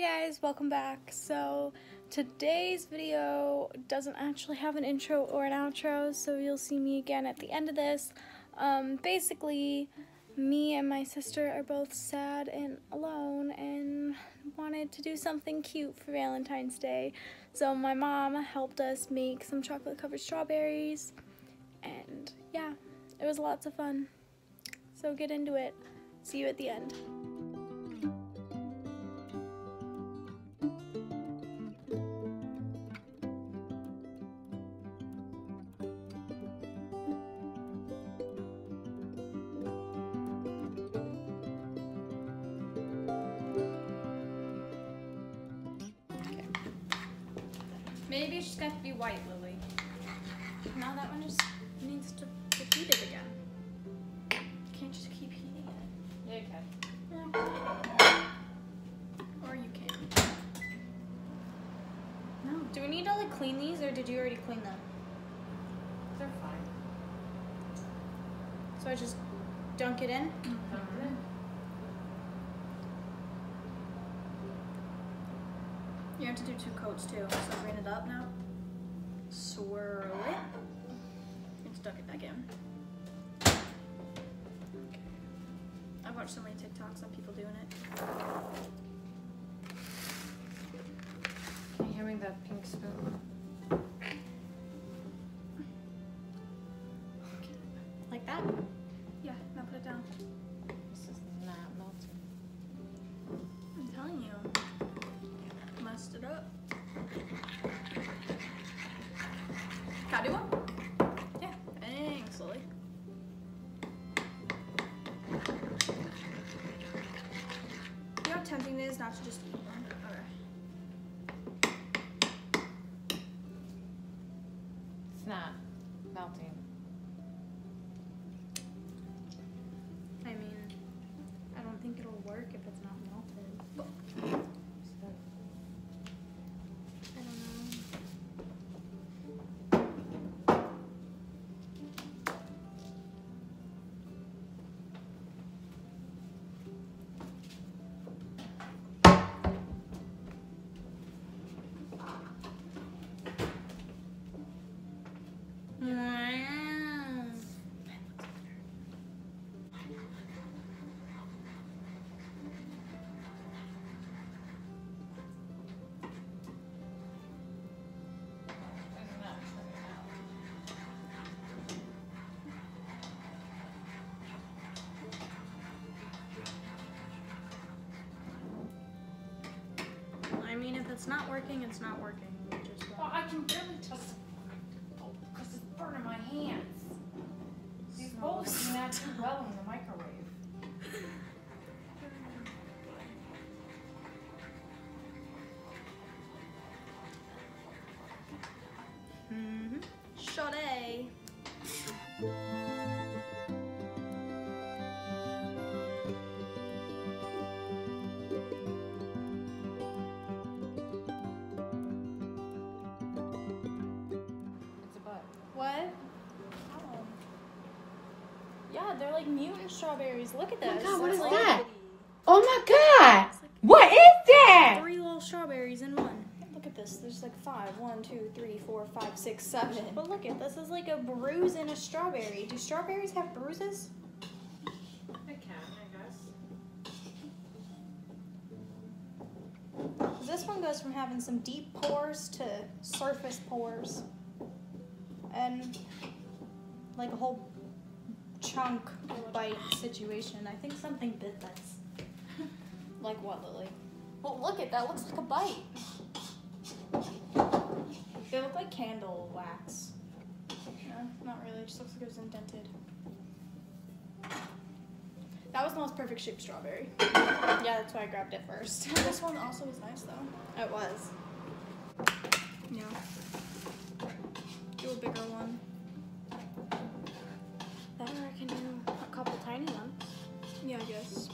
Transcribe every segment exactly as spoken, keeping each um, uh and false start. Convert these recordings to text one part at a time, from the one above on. Hey guys, welcome back. So today's video doesn't actually have an intro or an outro, so you'll see me again at the end of this. Um, basically, me and my sister are both sad and alone and wanted to do something cute for Valentine's Day. So my mom helped us make some chocolate covered strawberries, and yeah, it was lots of fun. So get into it. See you at the end. Maybe it's just got to be white, Lily. Now that one just needs to get heated again. You can't just keep heating it. Yeah, you can. No. Or you can. No. Do we need to like clean these, or did you already clean them? They're fine. So I just dunk it in? Mm-hmm. Dunk it in. You have to do two coats too, so bring it up now, swirl it, and stuck it back in. Okay. I've watched so many TikToks on people doing it. Can you hear me with that pink spoon? Okay. Like that? Yeah, now put it down. This is not melting. I'm telling you. It up. Can I do one? Yeah, bang, slowly. You know how tempting it is not to just eat one? Okay. It's not melting. I mean, I don't think it'll work if it's not melted. But I mean, if it's not working, it's not working. Just well, I can barely tell because it's burning my hands. These bowls do not do well in the microwave. Mm-hmm. Sade. They're like mutant strawberries. Look at this. Oh my god, what is that? Oh my god! What is that? Three little strawberries in one. Look at this. There's like five. One, two, three, four, five, six, seven. But look at this. Is like a bruise in a strawberry. Do strawberries have bruises? They can, I guess. This one goes from having some deep pores to surface pores, and like a whole chunk bite situation. I think something bit this. Like what, Lily? Well, look at that. Looks like a bite. They look like candle wax. No, not really. It just looks like it was indented. That was the most perfect shaped strawberry. Yeah, that's why I grabbed it first. This one also was nice, though. It was. Yeah. Do a bigger one. That or I can do a couple tiny ones. Yeah, I guess.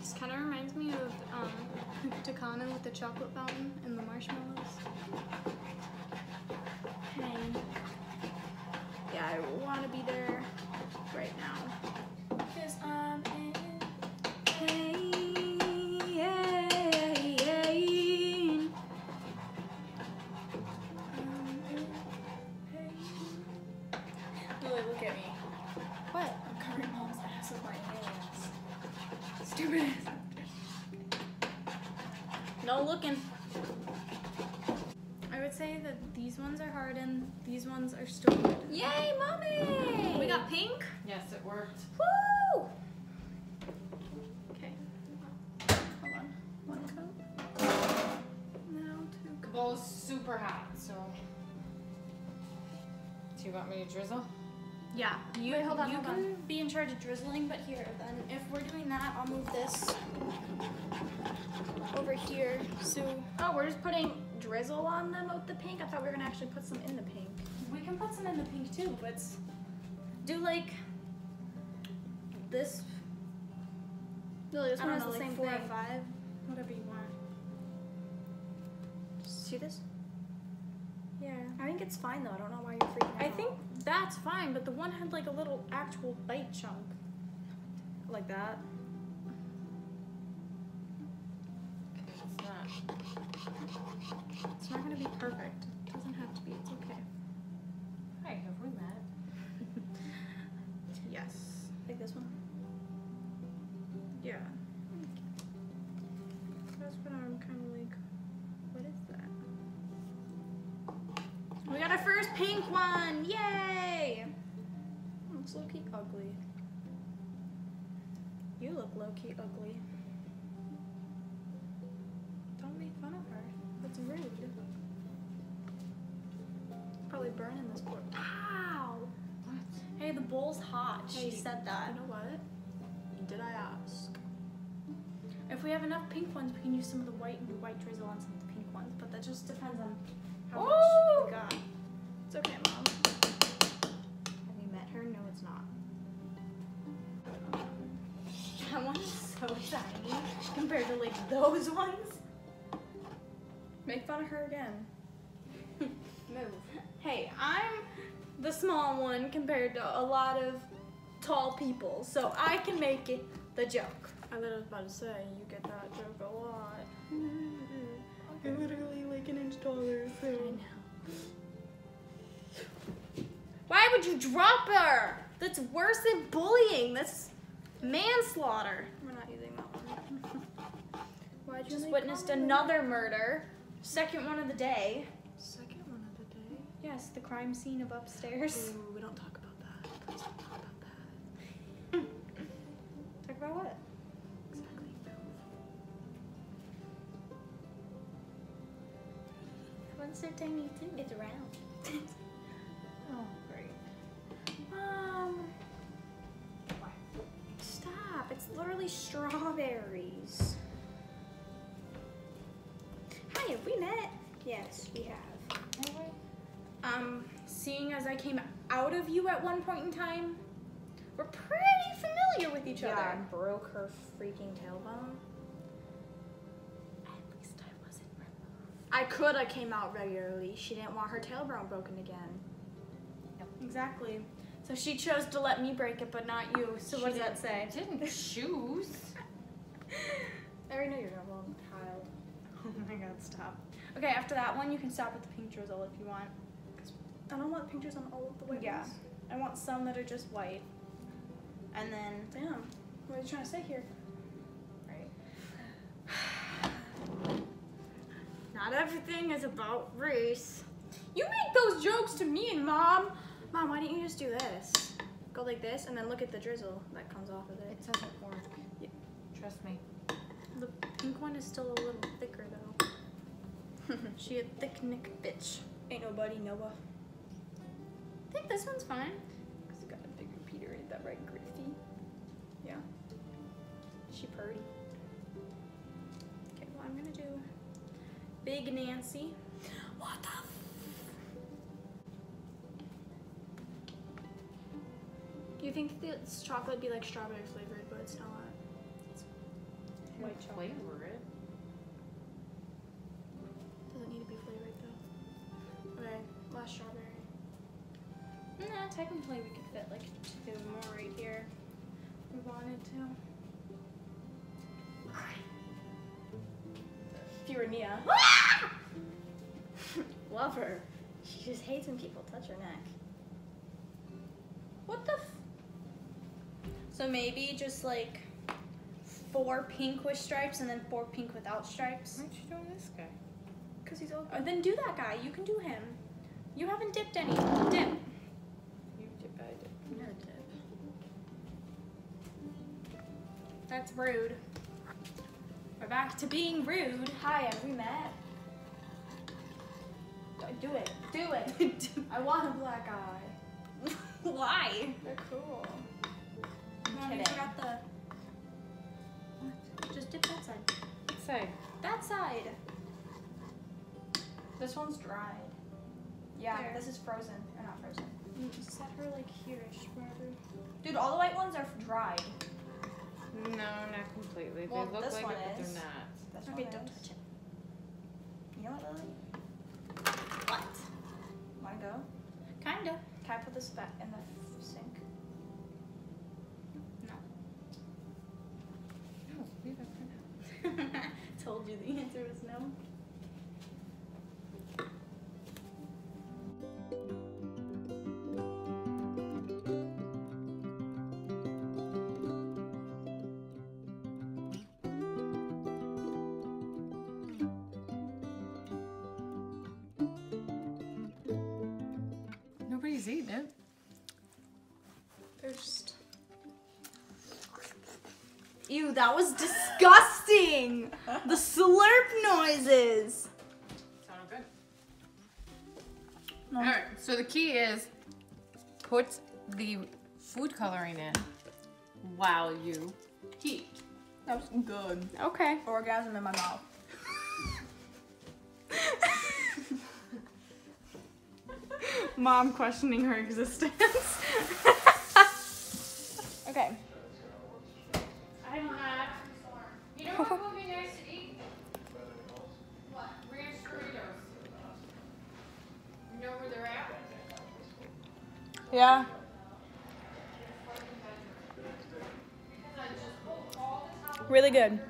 This kind of reminds me of um, Takana with the chocolate fountain and the marshmallows. Hey. I want to be there right now. Cause I'm in pain. I'm in pain. Lily, look at me. What? I'm covering mom's ass with my hands. Stupid ass. No looking. I would say that these ones are hardened, these ones are stored. Yay, mommy! We got pink? Yes, it worked. Woo! Okay. Hold on. One cup. Now two cups. The bowl's super hot, so. Do you want me to drizzle? Yeah. You, Wait, hold on, you hold can on. be in charge of drizzling, but here, then if we're doing that, I'll move this over here. So, oh, we're just putting drizzle on them with the pink? I thought we were gonna actually put some in the pink. We can put some in the pink too, but do like this. Lily, this one is the same thing. Four or five, whatever you want. See this? Yeah. I think it's fine though. I don't know why you're freaking out. I think that's fine, but the one had like a little actual bite chunk, like that. It's not going to be perfect. It doesn't have to be. It's okay. Hi, have we met? Yes. Like this one? Yeah. That's what I'm kind of like, what is that? We got our first pink one! Yay! Looks low-key ugly. You look low-key ugly. Fun of her. That's rude. Probably burning this bowl. Ow! What? Hey, the bowl's hot. Hey, she said that. You know what? Did I ask? If we have enough pink ones, we can use some of the white and the white drizzle on some of the pink ones, but that just depends on how Ooh! much we got. It's okay, Mom. Have you met her? No, it's not. That one is so tiny compared to like those ones. Make fun of her again. Move. Hey, I'm the small one compared to a lot of tall people, so I can make it the joke. I thought I was about to say, you get that joke a lot. Okay. I'm literally like an inch taller, so. I know. Why would you drop her? That's worse than bullying. That's manslaughter. We're not using that one. Why'd you just witnessed another murder? Second one of the day. Second one of the day? Yes, the crime scene of upstairs. Ooh, we don't talk about that. Please don't talk about that. Talk about what? Exactly. That one's so tiny too. It's round. Oh, great. Mom. Why? Stop. It's literally strawberries. Have we met? Yes, we have. Um, seeing as I came out of you at one point in time, we're pretty familiar with each yeah, other. Yeah, I broke her freaking tailbone. At least I wasn't removed. I could have came out regularly. She didn't want her tailbone broken again. Yep. Exactly. So she chose to let me break it, but not you. So she what does that say? Didn't choose. I already know you're a little child. Oh my god, stop. Okay, after that one, you can stop with the pink drizzle if you want. I don't want pink drizzle on all of the white yeah. ones. Yeah, I want some that are just white. And then, damn, what are you trying to say here? Right. Not everything is about race. You make those jokes to me and Mom. Mom, why don't you just do this? Go like this, and then look at the drizzle that comes off of it. It doesn't work. Yeah. Trust me. The pink one is still a little thicker though. She a thick neck bitch. Ain't nobody Noah. I think this one's fine. Cause it got a bigger Peter. Ain't that right, Grifty? Yeah. She purdy. Okay, well I'm gonna do Big Nancy. What the f You think that this chocolate would be like strawberry flavored, but it's not. White chocolate. Flavor it. Doesn't need to be flavored though. Okay, last strawberry. Nah, technically we could fit like two more right here if we wanted to. If you were Nia. Love her. She just hates when people touch her neck. What the f? So maybe just like four pink with stripes and then four pink without stripes. Why aren't you doing this guy? Because he's open. Or then do that guy. You can do him. You haven't dipped any. Dip. You dip, I dip. No dip. That's rude. We're back to being rude. Hi, have we met? Do it. Do it. I want a black eye. Why? They're cool. Mom, you forgot the... Just dip that side. That side. That side. This one's dried. Yeah, there. This is frozen. Or not frozen. You just set her like here-ish, wherever. Dude, all the white ones are dried. No, not completely. Well, they look this like one it, but is. They're not. This okay, one don't is. Touch it. You know what, Lily? What? Want to go? Kinda. Can I put this back in the sink? No. No, leave it for now. Told you the answer was no. Nobody's eating it. Thirst. Ew, that was disgusting! The slurp noises! Sounded good. No. Alright, so the key is put the food coloring in while you eat. That was good. Okay. Orgasm in my mouth. Mom questioning her existence. Okay. I'm hot. You know what would be nice to eat? What? Ranch Doritos. You know where they're at? Yeah. Really good.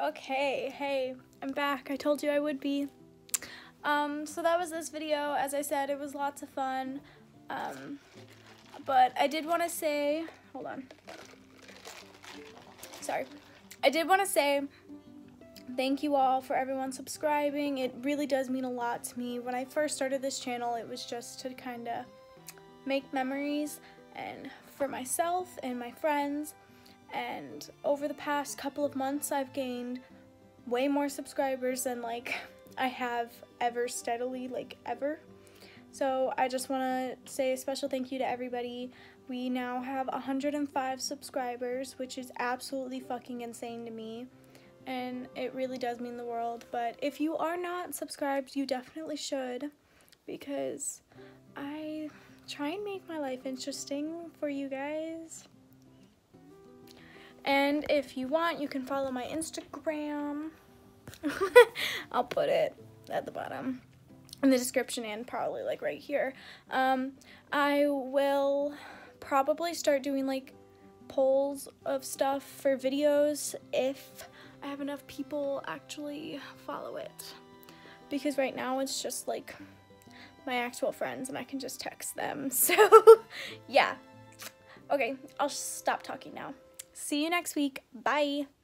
Okay, hey, I'm back. I told you I would be. Um, so that was this video. As I said, it was lots of fun. Um, but I did want to say, hold on. Sorry. I did want to say thank you all for everyone subscribing. It really does mean a lot to me. When I first started this channel, it was just to kind of make memories and for myself and my friends. And over the past couple of months, I've gained way more subscribers than like I have ever steadily, like ever. So I just want to say a special thank you to everybody. We now have one hundred and five subscribers, which is absolutely fucking insane to me. And it really does mean the world. But if you are not subscribed, you definitely should, because I try and make my life interesting for you guys. And if you want, you can follow my Instagram. I'll put it at the bottom in the description and probably like right here. Um, I will probably start doing like polls of stuff for videos if I have enough people actually follow it. Because right now it's just like my actual friends and I can just text them. So yeah. Okay, I'll stop talking now. See you next week. Bye.